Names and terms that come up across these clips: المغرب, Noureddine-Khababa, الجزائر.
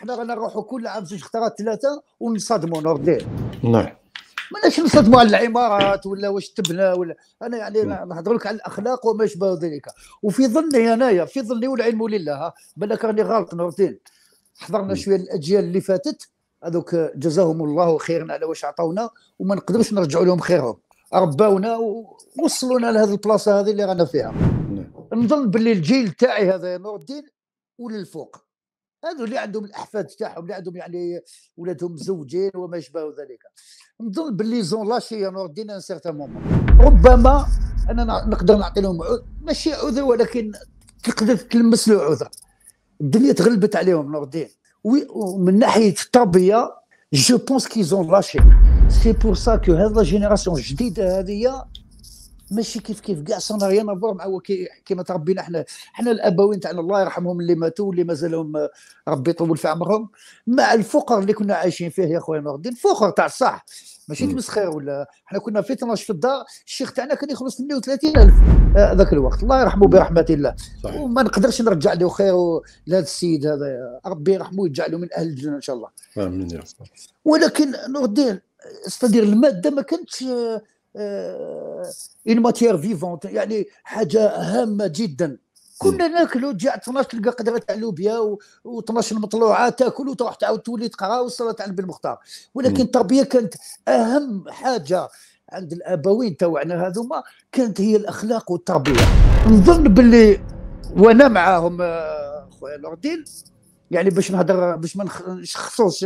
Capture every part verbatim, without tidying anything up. حنا رانا نروحوا كل عام زوج خطرات ثلاثه ونصدموا نوردين. نعم. ماناش نصدموا على العمارات ولا واش تبنى ولا، انا يعني نهضر لك على الاخلاق وما شابه ذلك. وفي ظني انايا، في ظني والعلم لله، بالك راني غلط نوردين. حضرنا شويه الاجيال اللي فاتت هذوك جزاهم الله خيرا على واش عطاونا وما نقدروش نرجعوا لهم خيرهم. رباونا ووصلونا لهذه البلاصه هذه اللي رانا فيها. نظن باللي الجيل تاعي هذا يا نور الدين وللفوق، هذو اللي عندهم الاحفاد تاعهم اللي عندهم يعني ولادهم مزوجين وما يشبه ذلك، نظن باللي زون لاشي يا نور الدين ان سيغتان مومون. ربما انا نقدر نعطي لهم ماشي عذر، ولكن تقدر تلمس له عذر. الدنيا تغلبت عليهم نور الدين. وي، ومن ناحيه التربيه جو بونس كي زون لاشي. سي بور سا كو هاد لا جينيراسيون الجديده هذه ماشي كيف كيف كاع، صرنا ريان افوار مع كيما تربينا حنا حنا الابوين تاعنا الله يرحمهم اللي ماتوا اللي مازالهم ربي يطول في عمرهم، مع الفقر اللي كنا عايشين فيه يا خويا نور الدين. فقر تاع الصح ماشي تمسخير، ولا حنا كنا في طناش في الدار الشيخ تاعنا كان يخلص مني ثلاثين ألف ذاك الوقت، الله يرحمه برحمه الله. صحيح. وما نقدرش نرجع له خير لهذا السيد هذا، ربي يرحمه ويجعله من اهل الجنه ان شاء الله. امين يا رب. ولكن نور الدين استدير الماده ما كانتش اون ماتيير فيفونت، يعني حاجه هامه جدا. كنا ناكلوا تجي اثنا عشر تلقى قدره تاع لوبيا و12 مطلوعه تاكل وتروح تعاود تولي تقرا والصلاه على النبي المختار. ولكن التربيه كانت اهم حاجه عند الابوين تاعنا هذوما، كانت هي الاخلاق والتربيه. نظن باللي وانا معاهم خويا نور الدين، يعني باش نهضر باش ما نشخصوش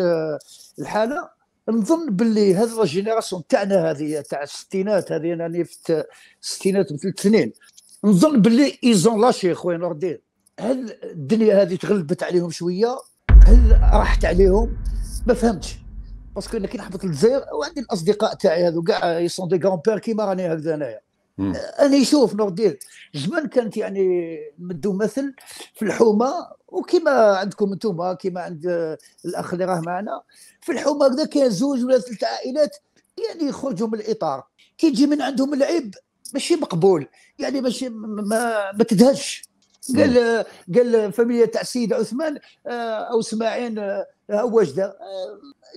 الحاله، نظن باللي هذا الجينيراسيون تاعنا هذه تاع الستينات هذه، راني في الستينات من ثلاث سنين، نظن باللي ايزون لاشي خويا نور الدين. هل الدنيا هذه تغلبت عليهم شويه؟ هل راحت عليهم؟ ما فهمتش، باسكو انا كي نهبط للجزائر وعندي الاصدقاء تاعي هذو كاع اي سون دي غران بير كيما راني هكذا انايا. انا نشوف نور الدين زمان كانت يعني مدو مثل في الحومه، وكما عندكم انتم كما عند الاخ اللي راه معنا في الحومه هكذا كاين زوج ولا ثلاث عائلات يعني يخرجوا من الاطار، كي يجي من عندهم العيب ماشي مقبول، يعني ماشي ما, ما تدهش. قال قال الفاميليا تاع السيد عثمان او سماعين او وجده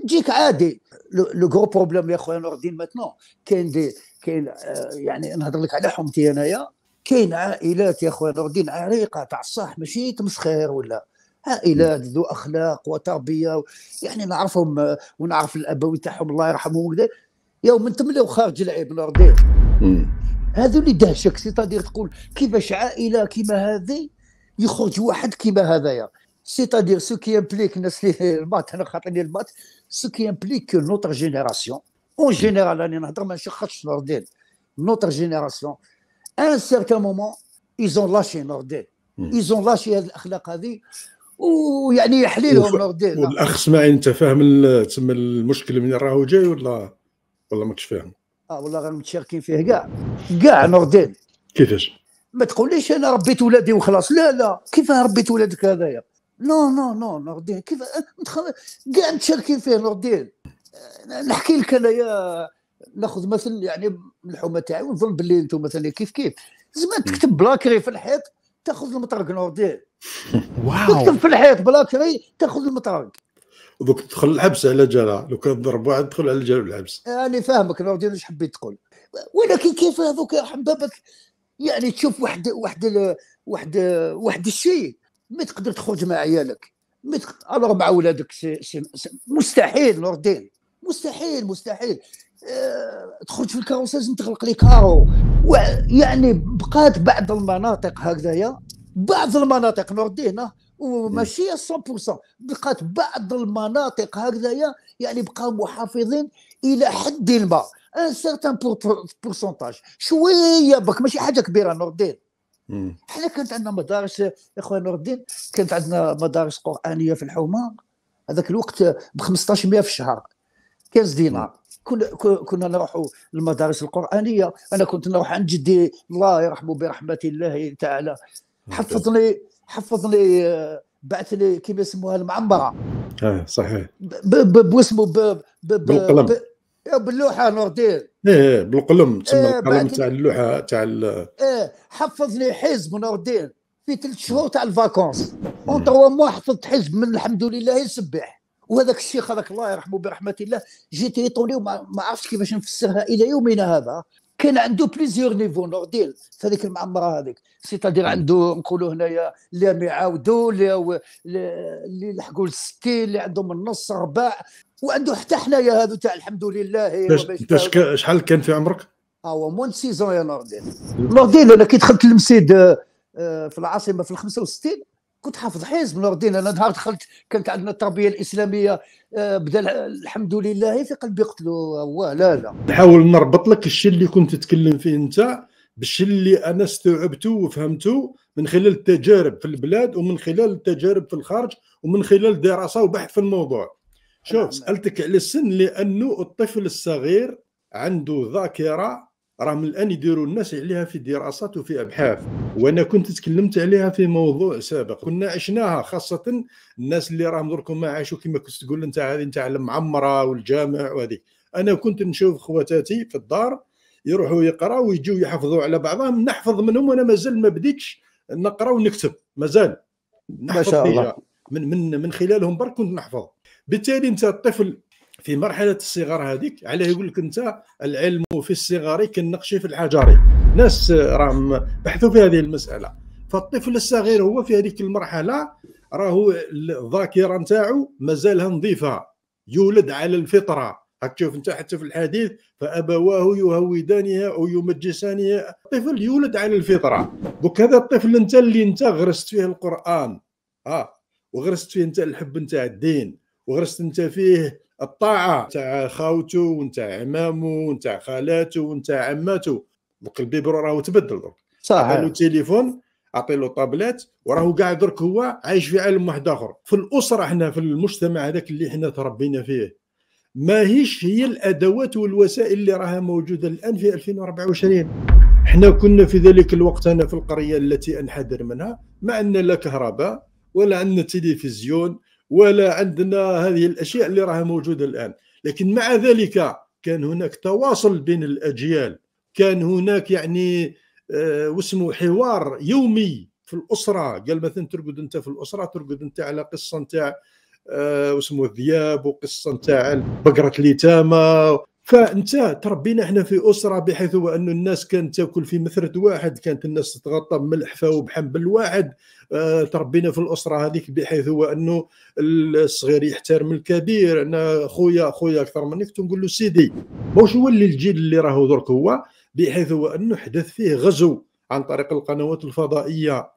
تجيك عادي. لو غرو بروبليم يا خويا نور الدين ماتنون كاين دي كاين يعني نهضر لك على حومتي انايا، كاين عائلات يا خويا نور الدين عريقه تاع الصح ماشي تمسخير، ولا عائلات ذو اخلاق وتربيه، يعني نعرفهم ونعرف الابوي تاعهم الله يرحمهم وكذا، يوم تملي وخارج العيب نور الدين. هذو اللي دهشك، سيتادير تقول كيفاش عائله كيما هذه يخرج واحد كيما هذايا، سيتادير سو كي امبليك الناس اللي المات، انا خاطرني المات، سو كي امبليك نوتر جينيراسيون اون جينيرال، راني نهضر ما نشخصش نور الدين، نوتر جينيراسيون ان سيغتان مومون ايزون لاشي نور الدين، ايزون لاشي هذه الاخلاق هذه، ويعني يحليلهم نور الدين. والاخ اسماعيل انت فاهم تسمى المشكل من راهو جاي ولا ولا ماكش فاهم؟ اه والله غير متشاركين فيه كاع كاع نور الدين. كيفاش؟ ما تقوليش انا ربيت ولادي وخلاص، لا لا، كيف ربيت ولادك هذايا؟ نو نو نو نور الدين، كيف كاع متشاركين فيه نور الدين. نحكي لك انايا ناخذ مثل يعني من الحومه تاعي، ونظن باللي انتم مثلا كيف كيف زمان تكتب بلاكري في الحيط تاخذ المطرق نور الدين. واو، تكتب في الحيط بلاكري تاخذ المطرق. دوك تدخل الحبس على جرا، لو كان ضرب واحد تدخل على جرا الحبس. انا فاهمك نور الدين واش حبيت تقول، ولكن كيف هذوك يرحم بابك يعني تشوف واحد واحد واحد واحد الشيء ما تقدر تخرج مع عيالك، ما تقدر الوغ مع ولادك، مستحيل نور الدين، مستحيل مستحيل. أه تخرج في الكاروساج تغلق لي كارو، يعني بقات بعض المناطق هكذايا، بعض المناطق نور الدين وماشي مية بالمية، بقات بعض المناطق هكذايا يعني بقاو محافظين الى حد ما ان سيغتان بورسونتاج شويه بك، ماشي حاجه كبيره نور الدين. حنا كانت عندنا مدارس يا خويا نور الدين، كانت عندنا مدارس قرانيه في الحومه هذاك الوقت ب خمسطاش مية في الشهر، خمسطاش دينار. كنا كنا نروحوا للمدارس القرانيه، انا كنت نروح عند جدي الله يرحمه برحمه الله تعالى، حفظني حفظني بعث لي كيما يسموها المعنبره. اه صحيح. بوسمو ب بالقلم باللوحه نور الدين. ايه بالقلم، تسمى القلم تاع اللوحه تاع ال. ايه حفظني حزب نور الدين، في ثلاث شهور تاع الفاكونس اون تروا موا حصلت حزب من الحمد لله يسبح. وهذاك الشيخ هذاك الله يرحمه برحمه الله جي تيطوني وما عرفتش كيفاش نفسرها الى يومنا هذا. كان عنده بليزيور نيفو نوردين في هذيك المعمره هذيك سيتادير عنده نقولوا هنايا اللي ما يعاودوا اللي لحقوا للستين اللي عندهم النص رباع وعنده حتى حنايا هذو تاع الحمد لله. انت شحال كان في عمرك؟ هو مون سيزون يا نوردين. نوردين انا كي دخلت المسيد في العاصمه في ال خمسة وستين كنت حافظ حزب نوردين. انا نهار دخلت كانت عندنا التربيه الاسلاميه بدا الحمد لله في قلبي قتلوا. هو لا لا نحاول نربط لك الشيء اللي كنت تتكلم فيه انت بالشيء اللي انا استوعبته وفهمته من خلال التجارب في البلاد ومن خلال التجارب في الخارج ومن خلال دراسه وبحث في الموضوع. شوف سالتك على السن لانه الطفل الصغير عنده ذاكره راهم الان يديروا الناس عليها في دراسات وفي ابحاث، وانا كنت تكلمت عليها في موضوع سابق كنا عشناها خاصه الناس اللي راهم دركم ما عاشوا كما كنت تقول انت هذه نتاع المعمره والجامع وهذيك. انا كنت نشوف خواتاتي في الدار يروحوا يقراوا ويجيو يحفظوا على بعضهم، نحفظ منهم وانا مازال ما بديتش نقرا ونكتب، مازال ما شاء الله من من من خلالهم برك كنت نحفظ. بالتالي انت الطفل في مرحله الصغر هذيك علاه يقول لك انت العلم في الصغر كالنقش في الحجر. ناس راهم بحثوا في هذه المساله. فالطفل الصغير هو في هذيك المرحله راهو الذاكره نتاعو مازالها نظيفه، يولد على الفطره. راك تشوف انت حتى في الحديث فابواه يهودانها او يمجسانها. الطفل يولد على الفطره. دوك هذا الطفل انت اللي انت غرست فيه القران اه وغرست فيه انت الحب نتاع الدين وغرست انت فيه الطاعه تاع خاوته ونتاع عمامو ونتاع خالاته ونتاع عماتو. دوك البيبرو راهو تبدل درك، عطيلو تليفون عطيلو طابلات وراهو كاع درك هو عايش في عالم واحد اخر. في الاسره حنا في المجتمع هذاك اللي حنا تربينا فيه ماهيش هي الادوات والوسائل اللي راها موجوده الان في ألفين وأربعة وعشرين. حنا كنا في ذلك الوقت هنا في القريه التي انحدر منها ما عندنا لا كهرباء ولا عندنا تلفزيون ولا عندنا هذه الاشياء اللي راها موجوده الان، لكن مع ذلك كان هناك تواصل بين الاجيال، كان هناك يعني آه واسمه حوار يومي في الاسره. قال مثلا ترقد انت في الاسره ترقد انت على قصه نتاع آه واسمه الذياب وقصه نتاع بقره اليتامى. فانت تربينا احنا في اسره بحيث وأن الناس كانت تاكل في مثرة واحد، كانت الناس تتغطى بملحفه وبحنبل واحد. آه تربينا في الاسره هذيك بحيث وأنه الصغير يحترم الكبير. انا خويا خويا اكثر منك تنقول له سيدي. واش هو اللي الجيل اللي راهو درك هو بحيث وأنه حدث فيه غزو عن طريق القنوات الفضائيه.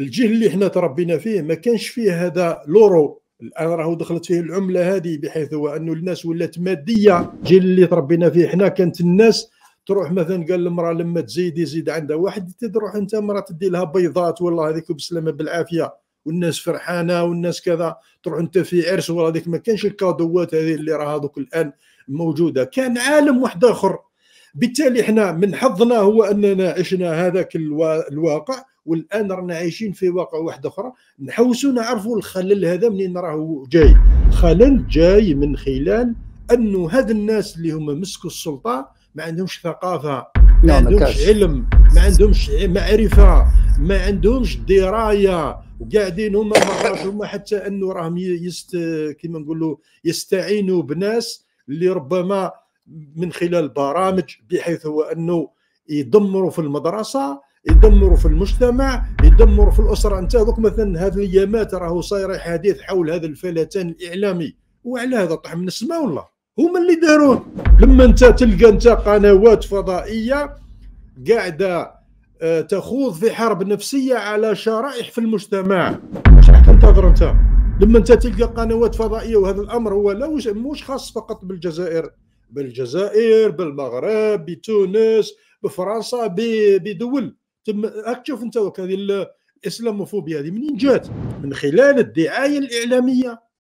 الجيل اللي احنا تربينا فيه ما كانش فيه هذا لورو، الان راهو دخلت فيه العمله هذه بحيث هو انه الناس ولات ماديه. الجيل اللي تربينا فيه حنا كانت الناس تروح مثلا قال المراه لما تزيدي زيد عندها واحد تروح انت مراه تدي لها بيضات والله هذيك بسلامه بالعافيه والناس فرحانه والناس كذا. تروح انت في عرس والله هذيك ما كانش الكادوات هذه اللي راها دوك الان موجوده، كان عالم واحد اخر. بالتالي حنا من حظنا هو اننا عشنا هذاك الواقع والان رانا عايشين في واقع واحد اخرى. نحوسوا نعرفوا الخلل هذا منين راهو جاي. خلل جاي من خلال انه هاد الناس اللي هما مسكوا السلطه ما عندهمش ثقافه، ما عندهمش علم، ما عندهمش معرفه، ما عندهمش درايه، وقاعدين هما مرات هما حتى انه راهم يست كيما نقولوا يستعينوا بناس اللي ربما من خلال برامج بحيث هو انه يدمروا في المدرسه، يدمروا في المجتمع، يدمروا في الاسره. انت دوك مثلا هذه الايامات راهو صاير حديث حول هذا الفلتان الاعلامي. وعلى هذا طاح من السماء والله هما اللي داروه. لما انت تلقى انت قنوات فضائيه قاعده آه تخوض في حرب نفسيه على شرائح في المجتمع، واش راح تنتظر انت؟ لما انت تلقى قنوات فضائيه. وهذا الامر هو لا مش خاص فقط بالجزائر، بالجزائر بالمغرب بتونس بفرنسا بدول. تم تشوف انت هذه الاسلاموفوبيا هذه منين جات؟ من خلال الدعايه الاعلاميه.